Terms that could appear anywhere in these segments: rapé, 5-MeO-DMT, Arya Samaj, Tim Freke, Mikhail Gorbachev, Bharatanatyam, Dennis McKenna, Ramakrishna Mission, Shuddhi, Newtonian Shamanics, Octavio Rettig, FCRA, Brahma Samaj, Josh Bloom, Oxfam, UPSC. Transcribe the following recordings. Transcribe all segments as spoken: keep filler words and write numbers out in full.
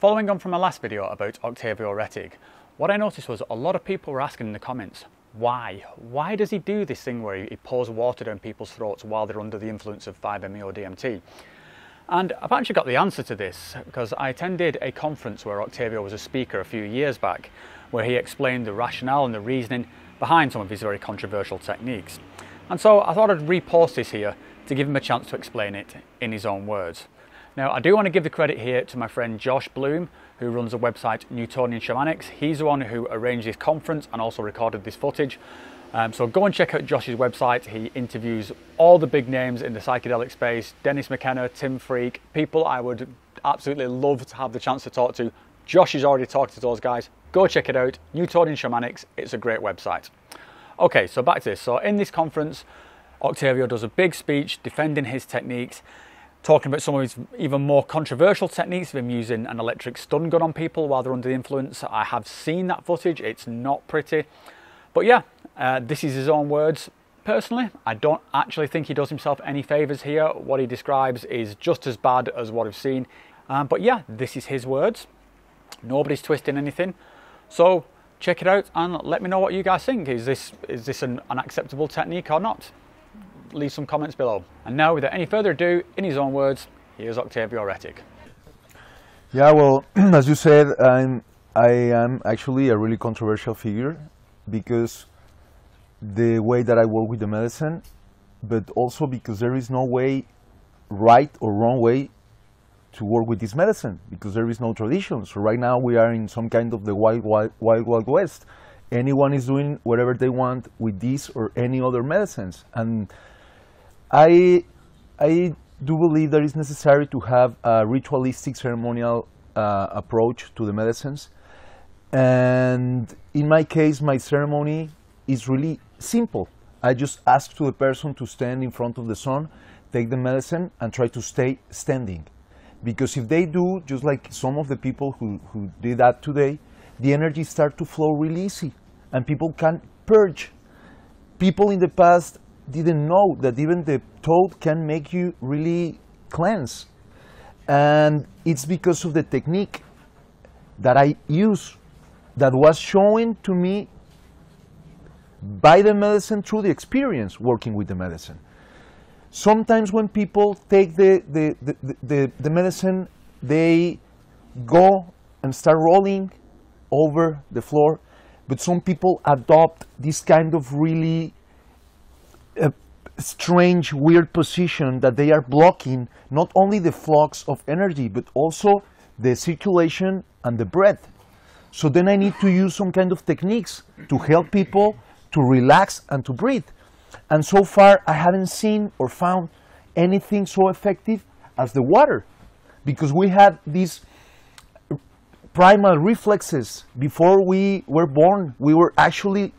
Following on from my last video about Octavio Rettig, what I noticed was a lot of people were asking in the comments, why? Why does he do this thing where he pours water down people's throats while they're under the influence of five M E O D M T? And I've actually got the answer to this because I attended a conference where Octavio was a speaker a few years back, where he explained the rationale and the reasoning behind some of his very controversial techniques. And so I thought I'd repost this here to give him a chance to explain it in his own words. Now, I do want to give the credit here to my friend Josh Bloom, who runs the website Newtonian Shamanics. He's the one who arranged this conference and also recorded this footage. Um, so go and check out Josh's website. He interviews all the big names in the psychedelic space: Dennis McKenna, Tim Freke, people I would absolutely love to have the chance to talk to. Josh has already talked to those guys. Go check it out, Newtonian Shamanics. It's a great website. Okay, so back to this. So in this conference, Octavio does a big speech defending his techniques, talking about some of his even more controversial techniques of him using an electric stun gun on people while they're under the influence. I have seen that footage. It's not pretty. But yeah, uh, this is his own words. Personally, I don't actually think he does himself any favours here. What he describes is just as bad as what I've seen. Um, but yeah, this is his words. Nobody's twisting anything. So check it out and let me know what you guys think. Is this, is this an, an acceptable technique or not? Leave some comments below. And now, without any further ado, in his own words, here's Octavio Rettig. Yeah, well, as you said, I'm, I am actually a really controversial figure because the way that I work with the medicine, but also because there is no way, right or wrong way, to work with this medicine, because there is no tradition. So right now we are in some kind of the wild, wild, wild, wild west. Anyone is doing whatever they want with this or any other medicines. And I, I do believe that it's necessary to have a ritualistic, ceremonial uh, approach to the medicines. And in my case, my ceremony is really simple. I just ask to the person to stand in front of the sun, take the medicine, and try to stay standing. Because if they do, just like some of the people who, who did that today, the energy starts to flow really easy, and people can purge. People in the past didn't know that even the thought can make you really cleanse. And it's because of the technique that I use that was shown to me by the medicine through the experience working with the medicine. Sometimes when people take the, the, the, the, the medicine, they go and start rolling over the floor, but some people adopt this kind of really uh, strange, weird position that they are blocking not only the flux of energy, but also the circulation and the breath. So then I need to use some kind of techniques to help people to relax and to breathe. And so far, I haven't seen or found anything so effective as the water, because we had these primal reflexes before we were born. We were actually,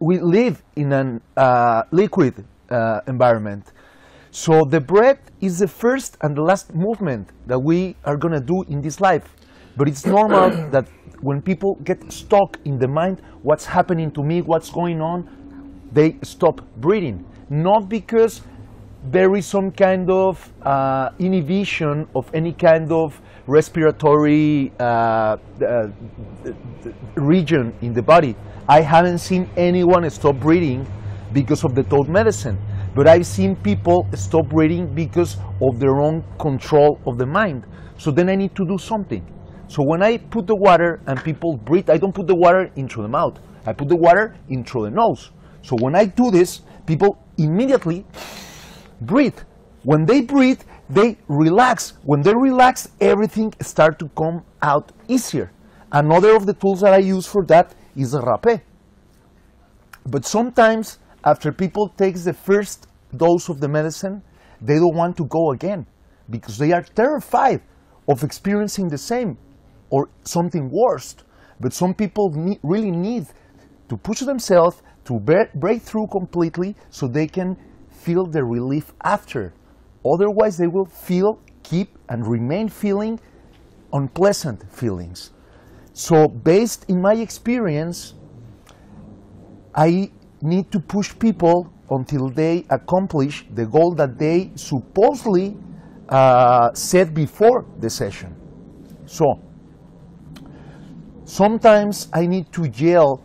we live in a uh, liquid uh, environment. So the breath is the first and the last movement that we are going to do in this life. But it's normal that when people get stuck in the mind, what's happening to me, what's going on, they stop breathing. Not because there is some kind of uh, inhibition of any kind of respiratory uh, uh, region in the body. I haven't seen anyone stop breathing because of the thought medicine, but I've seen people stop breathing because of their own control of the mind. So then I need to do something. So when I put the water and people breathe, I don't put the water into the mouth. I put the water into the nose. So when I do this, people immediately breathe. When they breathe, they relax. When they relax, everything starts to come out easier. Another of the tools that I use for that is a rapé. But sometimes after people take the first dose of the medicine, they don't want to go again because they are terrified of experiencing the same or something worse. But some people need, really need to push themselves to break through completely so they can feel the relief after. Otherwise, they will feel, keep, and remain feeling unpleasant feelings. So based in my experience, I need to push people until they accomplish the goal that they supposedly uh, said before the session. So sometimes I need to yell,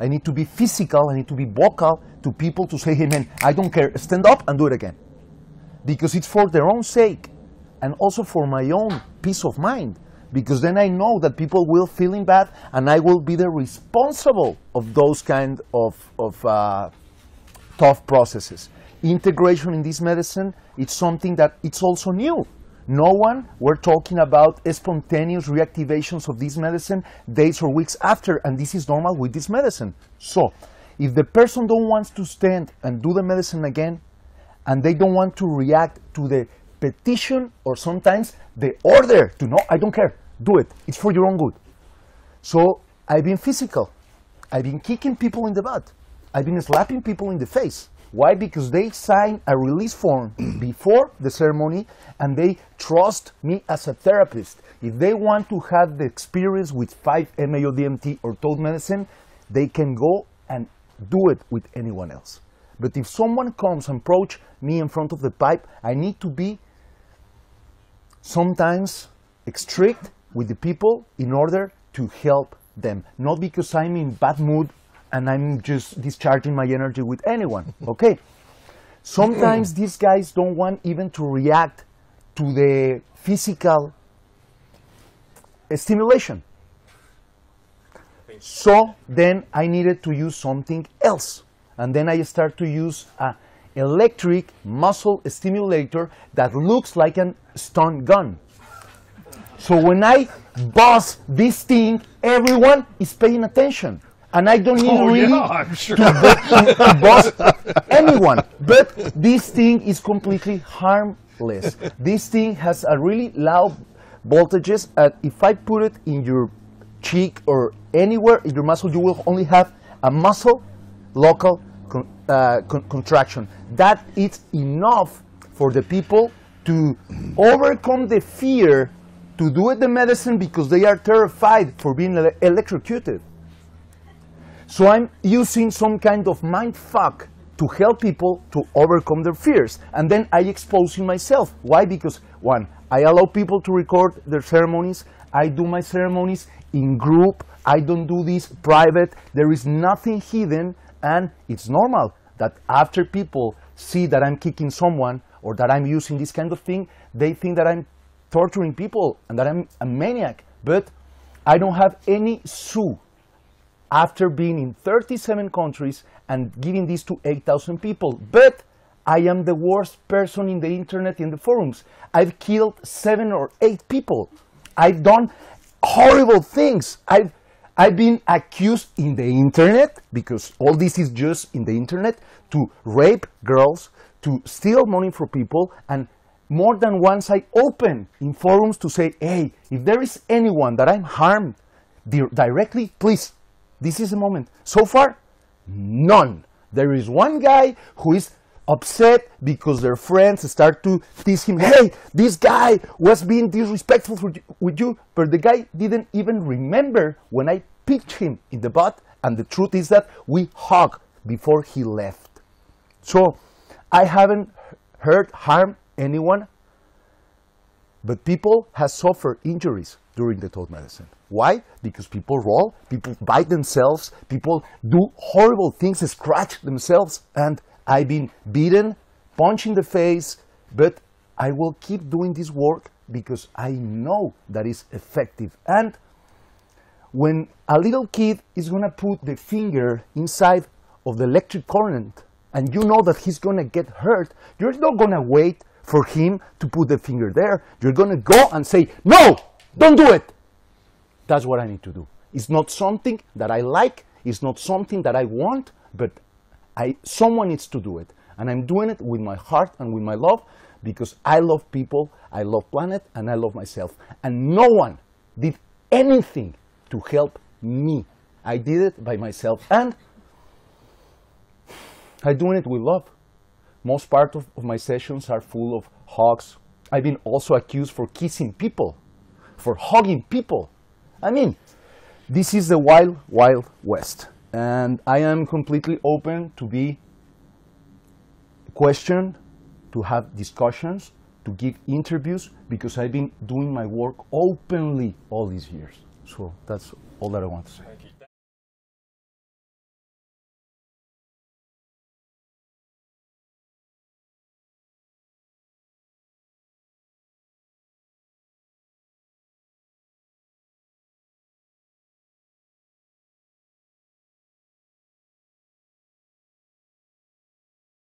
I need to be physical, I need to be vocal to people to say, hey man, I don't care, stand up and do it again. Because it's for their own sake and also for my own peace of mind. Because then I know that people will feeling bad and I will be the responsible of those kind of, of uh, tough processes. Integration in this medicine, it's something that it's also new. No one, we're talking about spontaneous reactivations of this medicine days or weeks after, and this is normal with this medicine. So, if the person don't want to stand and do the medicine again, and they don't want to react to the petition or sometimes the order to no, I don't care, do it, it's for your own good. So, I've been physical, I've been kicking people in the butt, I've been slapping people in the face. Why? Because they sign a release form before the ceremony and they trust me as a therapist. If they want to have the experience with five M E O D M T or toad medicine, they can go and do it with anyone else. But if someone comes and approaches me in front of the pipe, I need to be sometimes strict with the people in order to help them. Not because I'm in bad mood and I'm just discharging my energy with anyone, okay? Sometimes these guys don't want even to react to the physical stimulation. So then I needed to use something else. And then I start to use an electric muscle stimulator that looks like a stun gun. So when I bust this thing, everyone is paying attention. And I don't need oh, really yeah, sure. to, to boss anyone. But this thing is completely harmless. This thing has a really loud voltages. And if I put it in your cheek or anywhere in your muscle, you will only have a muscle local con uh, con contraction. That is enough for the people to overcome the fear to do it the medicine because they are terrified for being ele electrocuted. So I'm using some kind of mind fuck to help people to overcome their fears. And then I expose myself. Why? Because one, I allow people to record their ceremonies. I do my ceremonies in group. I don't do this private. There is nothing hidden. And it's normal that after people see that I'm kicking someone or that I'm using this kind of thing, they think that I'm torturing people and that I'm a maniac. But I don't have any sue. After being in thirty-seven countries and giving this to eight thousand people. But I am the worst person in the internet in the forums. I've killed seven or eight people. I've done horrible things. I've, I've been accused in the internet, because all this is just in the internet, to rape girls, to steal money from people, and more than once I open in forums to say, hey, if there is anyone that I'm harmed di- directly, please, this is the moment. So far, none. There is one guy who is upset because their friends start to tease him. Hey, this guy was being disrespectful for, with you. But the guy didn't even remember when I pitched him in the butt. And the truth is that we hugged before he left. So I haven't hurt, harmed anyone. But people have suffered injuries during the toad medicine. Why? Because people roll, people bite themselves, people do horrible things, scratch themselves, and I've been beaten, punched in the face, but I will keep doing this work because I know that it's effective. And when a little kid is gonna put the finger inside of the electric current, and you know that he's gonna get hurt, you're not gonna wait for him to put the finger there. You're gonna go and say, no, don't do it. That's what I need to do. It's not something that I like, it's not something that I want, but I, someone needs to do it. And I'm doing it with my heart and with my love, because I love people, I love planet, and I love myself. And no one did anything to help me. I did it by myself, and I'm doing it with love. Most part of, of my sessions are full of hugs. I've been also accused for kissing people, for hugging people. I mean, this is the wild, wild west. And I am completely open to be questioned, to have discussions, to give interviews because I've been doing my work openly all these years. So that's all that I want to say.